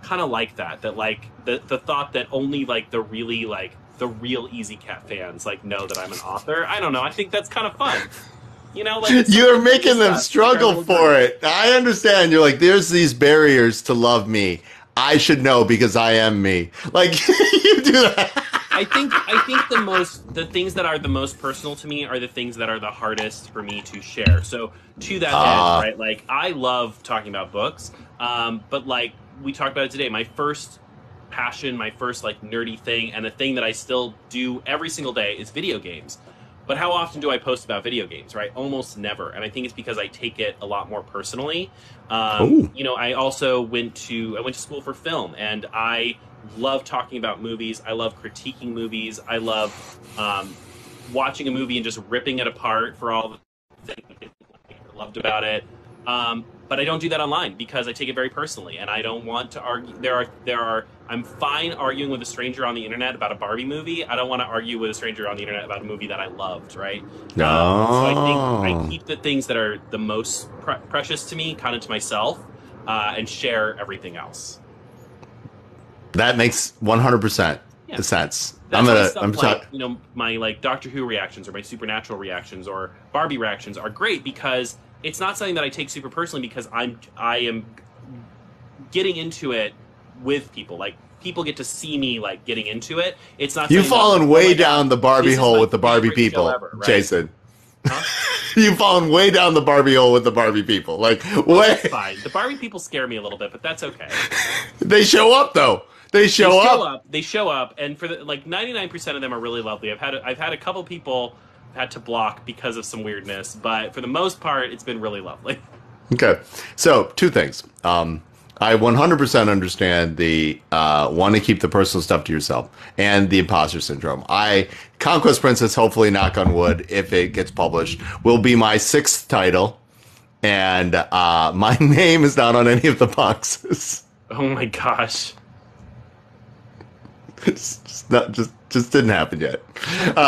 kind of like that like, the thought that only, like, the real EasyCat fans, like, know that I'm an author. I don't know. I think that's kind of fun. You know, like, you're making them struggle for it. I understand. You're like, there's these barriers to love me. I should know because I am me. Like, you do that. I think the things that are the most personal to me are the things that are the hardest for me to share. So to that end, right? Like, I love talking about books, but like we talked about it today, my first passion, my first like nerdy thing, and the thing that I still do every single day is video games. But how often do I post about video games, right? Almost never. And I think it's because I take it a lot more personally. You know, I also went to school for film, and I love talking about movies. I love critiquing movies. I love watching a movie and just ripping it apart for all the things I loved about it. But I don't do that online because I take it very personally, and I don't want to argue. I'm fine arguing with a stranger on the internet about a Barbie movie. I don't want to argue with a stranger on the internet about a movie that I loved, right? No. So I think I keep the things that are the most precious to me kind of to myself, and share everything else. That makes 100% sense. You know, my like Doctor Who reactions or my Supernatural reactions or Barbie reactions are great because it's not something that I take super personally, because I am getting into it with people. Like, people get to see me like getting into it. It's not you've fallen way down the Barbie hole with the Barbie people, ever, right? Jason. Huh? You've fallen way down the Barbie hole with the Barbie people. Like, way. Fine. The Barbie people scare me a little bit, but that's okay. They show up though. They show up. They show up, and for the, like 99% of them are really lovely. I've had a couple people had to block because of some weirdness, but for the most part, it's been really lovely. Okay, so 2 things. I 100% understand the want to keep the personal stuff to yourself and the imposter syndrome. Conquest Princess, hopefully, knock on wood, if it gets published, will be my 6th title, and my name is not on any of the boxes. Oh my gosh. It's just didn't happen yet.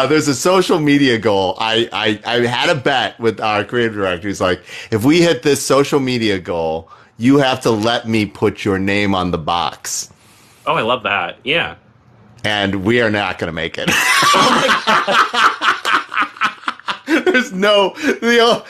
There's a social media goal. I had a bet with our creative director. He's like, if we hit this social media goal, you have to let me put your name on the box. Oh, I love that. Yeah. And we are not going to make it. Oh my God. There's no, we are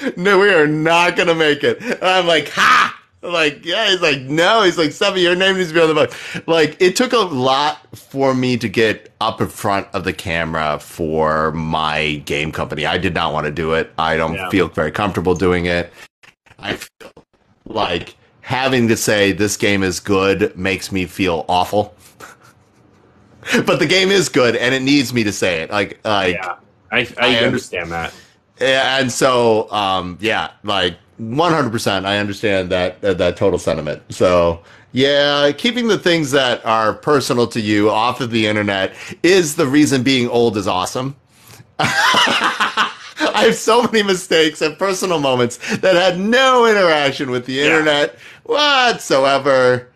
not going to make it. And I'm like, ha! Like, yeah, he's like, no, he's like, Steffi, your name needs to be on the box. Like, it took a lot for me to get up in front of the camera for my game company. I did not want to do it. I don't feel very comfortable doing it. I feel like having to say this game is good makes me feel awful. But the game is good, and it needs me to say it. Yeah, I understand that. And so, yeah, like, 100%, I understand that total sentiment. So, yeah, keeping the things that are personal to you off of the internet is the reason being old is awesome. I have so many mistakes and personal moments that had no interaction with the internet whatsoever.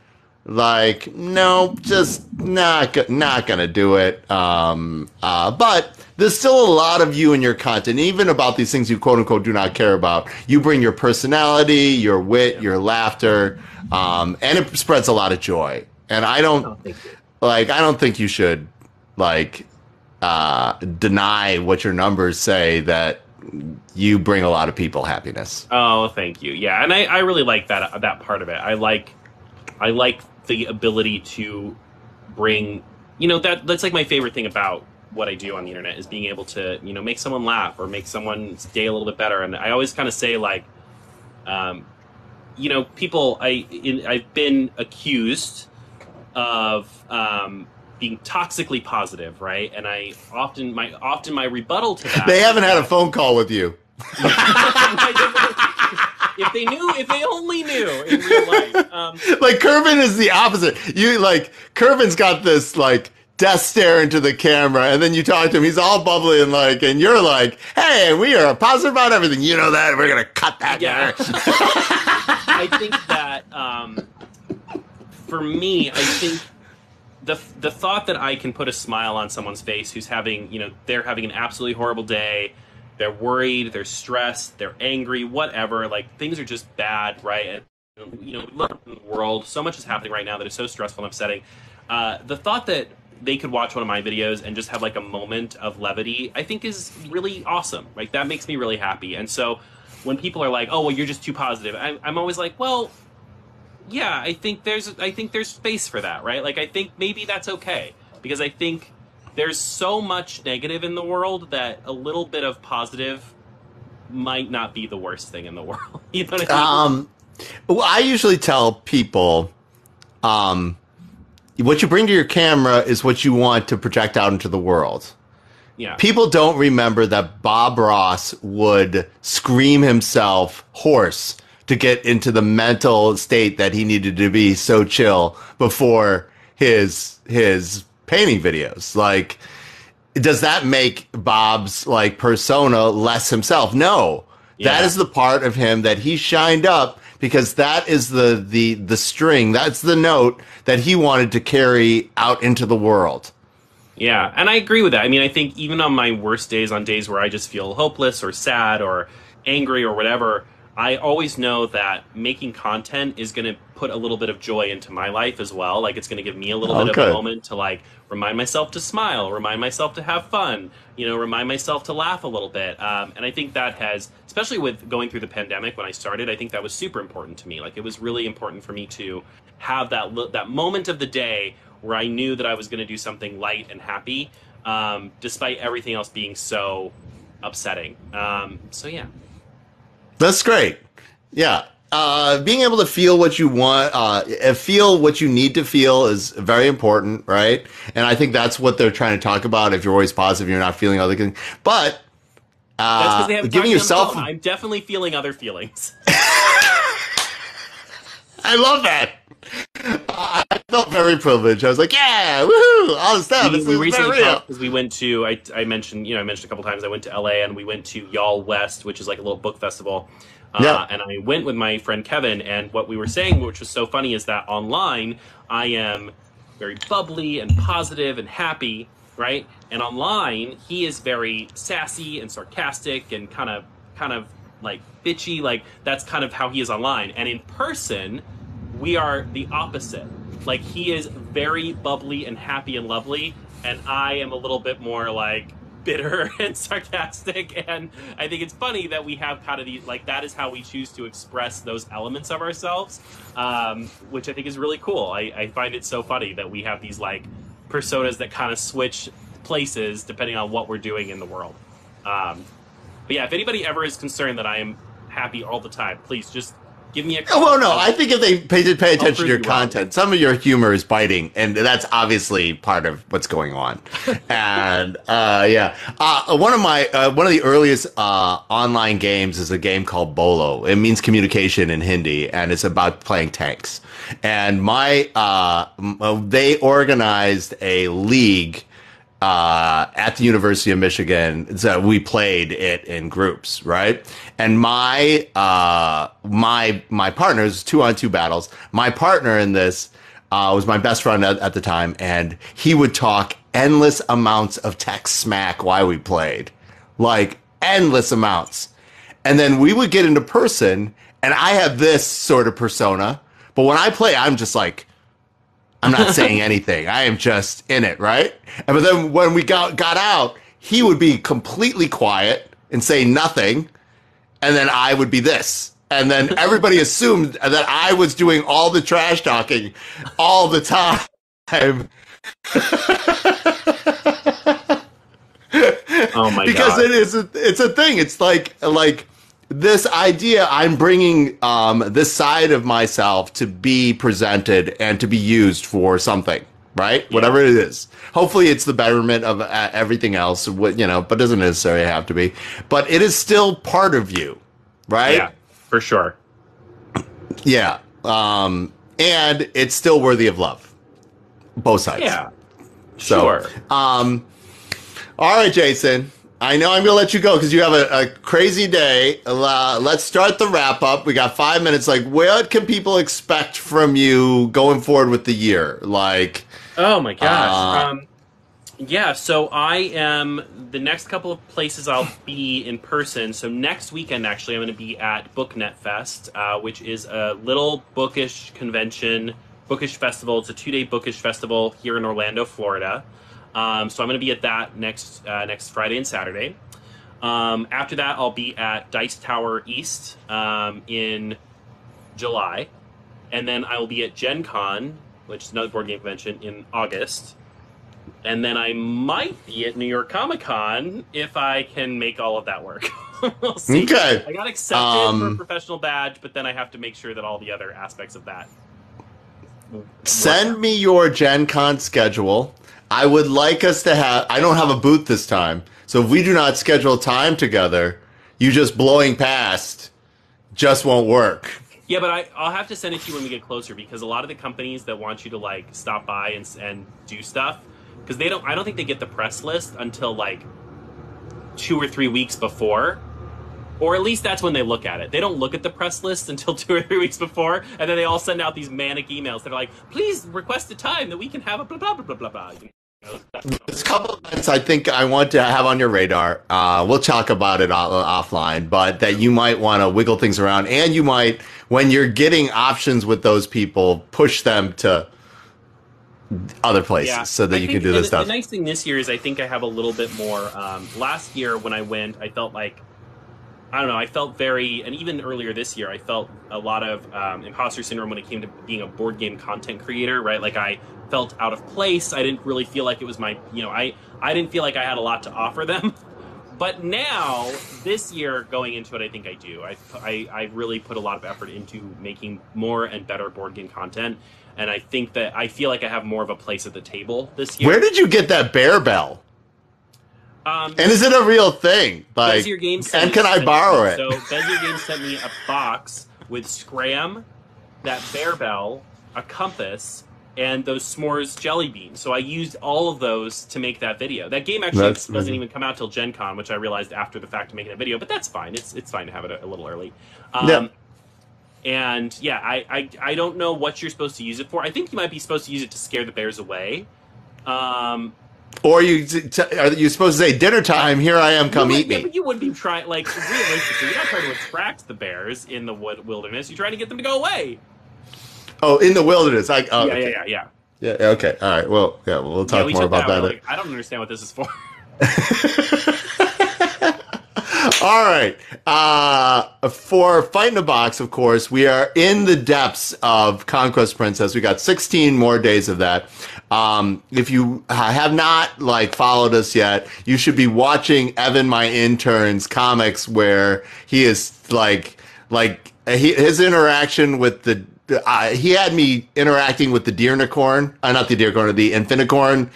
Like, no, just not gonna do it. But there's still a lot of you in your content, even about these things you quote unquote do not care about. You bring your personality, your wit, your laughter, and it spreads a lot of joy. And I don't think you should deny what your numbers say that you bring a lot of people happiness. Oh, thank you. Yeah, and I really like that part of it. I like the ability to bring, that's like my favorite thing about what I do on the internet is being able to, make someone laugh or make someone's day a little bit better. And I always kind of say people, I've been accused of being toxically positive. Right. And I often my rebuttal to that. They haven't had a phone call with you. If they only knew in real life. Kervin is the opposite. Kervin's got this death stare into the camera, and then you talk to him, he's all bubbly and and you're like, hey, we are positive about everything. You know that, we're gonna cut that. Yeah. I think that for me, I think the thought that I can put a smile on someone's face who's having, they're having an absolutely horrible day. They're worried, they're stressed, they're angry, whatever. Things are just bad, right? And, we live in the world. So much is happening right now that is so stressful and upsetting. The thought that they could watch one of my videos and just have, a moment of levity, I think is really awesome. That makes me really happy. And so when people are like, oh, well, you're just too positive, I'm always like, well, yeah, I think there's space for that, right? I think maybe that's okay. Because I think there's so much negative in the world that a little bit of positive might not be the worst thing in the world. You know what I mean? Well, I usually tell people, what you bring to your camera is what you want to project out into the world. Yeah. People don't remember that Bob Ross would scream himself hoarse to get into the mental state that he needed to be so chill before his painting videos. Does that make Bob's persona less himself? No. Yeah. That is the part of him that he shined up, because that is the string, that's the note that he wanted to carry out into the world. Yeah, and I agree with that. I think even on my worst days, on days where I just feel hopeless or sad or angry or whatever, I always know that making content is going to put a little bit of joy into my life as well. It's going to give me a little bit of a moment to remind myself to smile, remind myself to have fun, remind myself to laugh a little bit. And I think that has, especially with going through the pandemic when I started, I think that was super important to me. It was really important for me to have that moment of the day where I knew that I was going to do something light and happy, despite everything else being so upsetting. So yeah. That's great. Yeah. Being able to feel what you want, feel what you need to feel is very important, right? And I think that's what they're trying to talk about. If you're always positive, you're not feeling other things. But that's 'cause they haven't giving yourself... I'm definitely feeling other feelings. I love that. I felt very privileged. I was like, yeah, woohoo, all this stuff. We recently talked because we went to, I mentioned a couple times, I went to LA and we went to Y'all West, which is like a little book festival. Yeah. And I went with my friend Kevin, and what we were saying, which was so funny, is that online I am very bubbly and positive and happy, right? And online he is very sassy and sarcastic and kind of like bitchy, like that's kind of how he is online. And in person, we are the opposite. Like, he is very bubbly and happy and lovely, and I am a little bit more like bitter and sarcastic. And I think it's funny that we have kind of these, like, that is how we choose to express those elements of ourselves, which I think is really cool. I find it so funny that we have these like personas that kind of switch places depending on what we're doing in the world. But yeah, if anybody ever is concerned that I am happy all the time, please just give me a call. Well, no, I think if they pay attention to your content, some of your humor is biting, and that's obviously part of what's going on. And yeah, one of the earliest online games is a game called Bolo. It means communication in Hindi, and it's about playing tanks. And my they organized a league at the University of Michigan, so we played it in groups, right? And my my partners, 2-on-2 battles. My partner in this was my best friend at the time, and he would talk endless amounts of tech smack while we played, like endless amounts. And then we would get into person, and I have this sort of persona, but when I play, I'm just like, I'm not saying anything. I am just in it, right? But then when we got out, he would be completely quiet and say nothing, and then I would be this. And then everybody assumed that I was doing all the trash talking all the time. Oh my God. Because it's a thing. It's like this idea, I'm bringing this side of myself to be presented and to be used for something, right? Yeah. Whatever it is. Hopefully it's the betterment of everything else, you know, but doesn't necessarily have to be. But it is still part of you, right? Yeah, for sure. Yeah. And it's still worthy of love. Both sides. Yeah, so, sure. All right, Jason. I know I'm going to let you go because you have a crazy day. Let's start the wrap up. We got 5 minutes. Like, what can people expect from you going forward with the year? Like, oh my gosh. Yeah. So I am, the next couple of places I'll be in person. So next weekend, actually, I'm going to be at BookNet Fest, which is a little bookish convention, bookish festival. It's a 2-day bookish festival here in Orlando, Florida. So I'm going to be at that next Friday and Saturday. After that, I'll be at Dice Tower East in July. And then I will be at Gen Con, which is another board game convention, in August. And then I might be at New York Comic Con if I can make all of that work. We'll see. Okay. I got accepted for a professional badge, but then I have to make sure that all the other aspects of that work. Send me your Gen Con schedule. I would like us to have, I don't have a booth this time, so if we do not schedule time together, you just blowing past just won't work. Yeah, but I'll have to send it to you when we get closer, because a lot of the companies that want you to like stop by and do stuff, because they don't, I don't think they get the press list until like 2 or 3 weeks before. Or at least that's when they look at it. They don't look at the press list until 2 or 3 weeks before, and then they all send out these manic emails that are like, please request a time that we can have a blah, blah, blah, blah, blah, blah. There's a couple of events I think I want to have on your radar. We'll talk about it offline, but that you might want to wiggle things around, and you might, when you're getting options with those people, push them to other places, yeah, so that you can do this stuff. The nice thing this year is I think I have a little bit more. Last year when I went, I felt like, I don't know, I felt very, and even earlier this year, I felt a lot of imposter syndrome when it came to being a board game content creator, right? Like, I felt out of place. I didn't really feel like it was my, you know, I didn't feel like I had a lot to offer them. But now, this year, going into it, I think I do. I really put a lot of effort into making more and better board game content, and I think that I feel like I have more of a place at the table this year. Where did you get that bear bell? And is it a real thing? Like, and can I borrow it? So Bezier Games sent me a box with Scram, that bear bell, a compass, and those s'mores jelly beans. So I used all of those to make that video. That game actually doesn't even come out till Gen Con, which I realized after the fact of making a video, but that's fine. It's fine to have it a little early. And yeah, I don't know what you're supposed to use it for. I think you might be supposed to use it to scare the bears away. Or are you supposed to say, dinner time, here I am, come eat me. Yeah, but you would be trying, like, realistically, you're not trying to attract the bears in the wilderness. You're trying to get them to go away. Oh, in the wilderness. Yeah, okay. All right. Well, yeah, we'll talk more about that. Like, I don't understand what this is for. All right. For Fight in the Box, of course, we are in the depths of Conquest Princess. We got 16 more days of that. If you have not followed us yet, you should be watching Evan, my intern's comics, where he is his interaction with the. He had me interacting with the Deernicorn. Not the Deernicorn, the Infinicorn.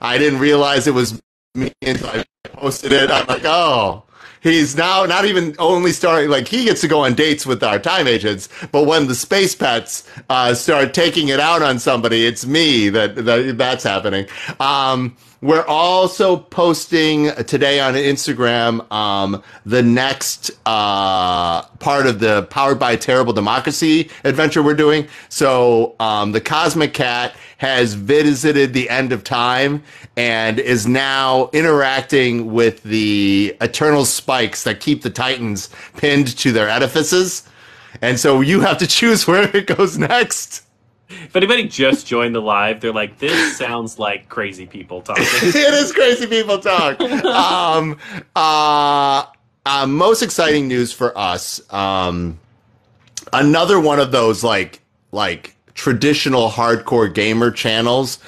I didn't realize it was me until I posted it. I'm like, oh, he's now not even only starting. Like, he gets to go on dates with our time agents, but when the space pets start taking it out on somebody, it's me that's happening. We're also posting today on Instagram the next part of the Powered by Terrible Democracy adventure we're doing. So the Cosmic Cat has visited the end of time and is now interacting with the eternal spikes that keep the Titans pinned to their edifices. And so you have to choose where it goes next. If anybody just joined the live, they're like, this sounds like crazy people talking. It is crazy people talk. Most exciting news for us. Another one of those like traditional hardcore gamer channels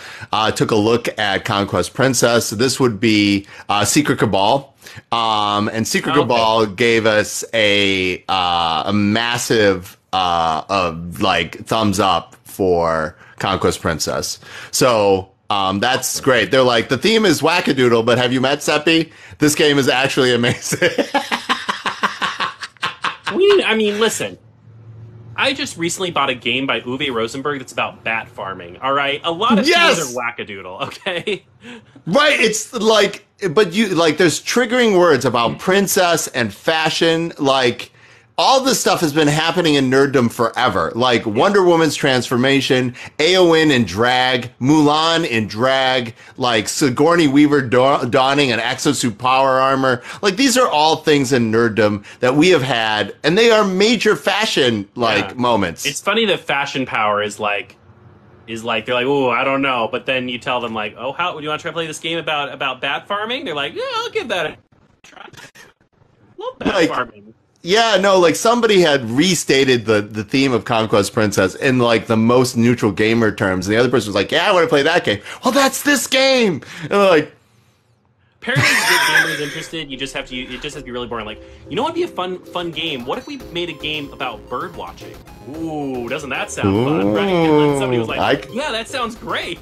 took a look at Conquest Princess. This would be Secret Cabal. And Secret Cabal gave us a massive thumbs up for Conquest Princess. So that's great. They're like, the theme is wackadoodle, but have you met Seppi? This game is actually amazing. Listen, I just recently bought a game by Uwe Rosenberg that's about bat farming. All right, a lot of things are wackadoodle. Okay, right? It's like, but you there's triggering words about princess and fashion, All this stuff has been happening in nerddom forever. Wonder Woman's transformation, Eowyn in drag, Mulan in drag, Sigourney Weaver donning an exosuit power armor. These are all things in nerddom that we have had, and they are major fashion, moments. It's funny that fashion power is they're like, oh, I don't know. But then you tell them, how do you want to try to play this game about bat farming? They're like, yeah, I'll give that a try. I love bat farming. Yeah, no, somebody had restated the theme of Conquest Princess in, the most neutral gamer terms. And the other person was like, yeah, I want to play that game. Well, that's this game! And they're like... Apparently, if you're gamers interested, it just has to be really boring. You know what would be a fun game? What if we made a game about bird watching? Ooh, doesn't that sound fun, right? And then somebody was like, yeah, that sounds great!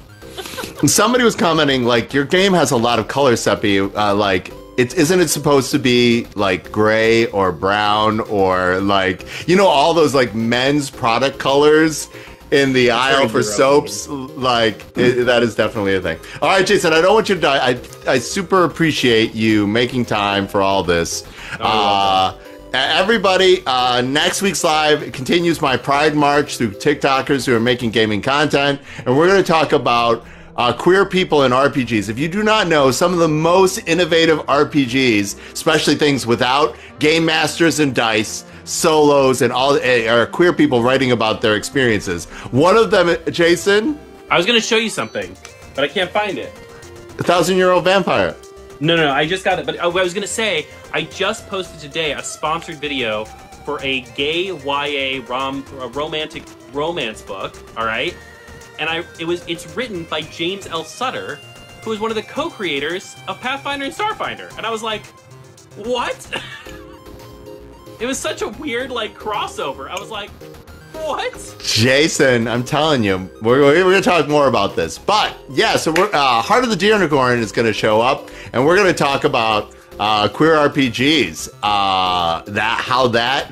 Somebody was commenting, your game has a lot of color, Seppi, isn't it supposed to be gray or brown or all those men's product colors in the aisle for soaps? That is definitely a thing. All right, Jason, I don't want you to die. I super appreciate you making time for all this. Everybody, next week's live continues my Pride March through TikTokers who are making gaming content, and we're going to talk about queer people in RPGs. If you do not know, some of the most innovative RPGs, especially things without game masters and dice, solos, and all, are queer people writing about their experiences. One of them, Jason? I was going to show you something, but I can't find it. A 1,000-Year-Old Vampire. No, I just got it. But I was going to say, I just posted today a sponsored video for a gay YA romantic romance book, all right? And it's written by James L. Sutter, who is one of the co-creators of Pathfinder and Starfinder. And I was like, what? It was such a weird, crossover. I was like, what? Jason, I'm telling you, we're going to talk more about this. But, yeah, so Heart of the Deernicorn is going to show up, and we're going to talk about Queer RPGs,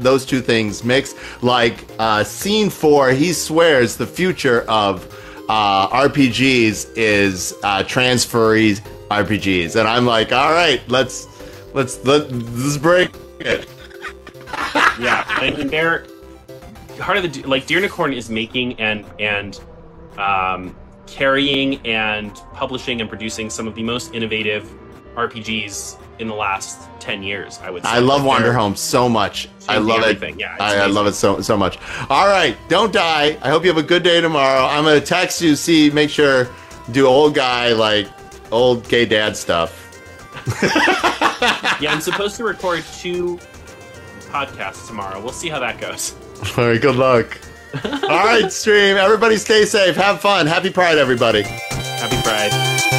those two things mix. Like scene 4, he swears the future of RPGs is transferees RPGs, and I'm like, all right, let's break it. Yeah, and they're part of the Deernicorn is making and carrying and publishing and producing some of the most innovative RPGs in the last 10 years, I would say. I love Wander Home so much. I love everything. It. Yeah, I love it so much. All right, don't die. I hope you have a good day tomorrow. I'm going to text you, make sure, do old gay dad stuff. Yeah, I'm supposed to record 2 podcasts tomorrow. We'll see how that goes. All right, good luck. All right, stream. Everybody stay safe. Have fun. Happy Pride, everybody. Happy Pride.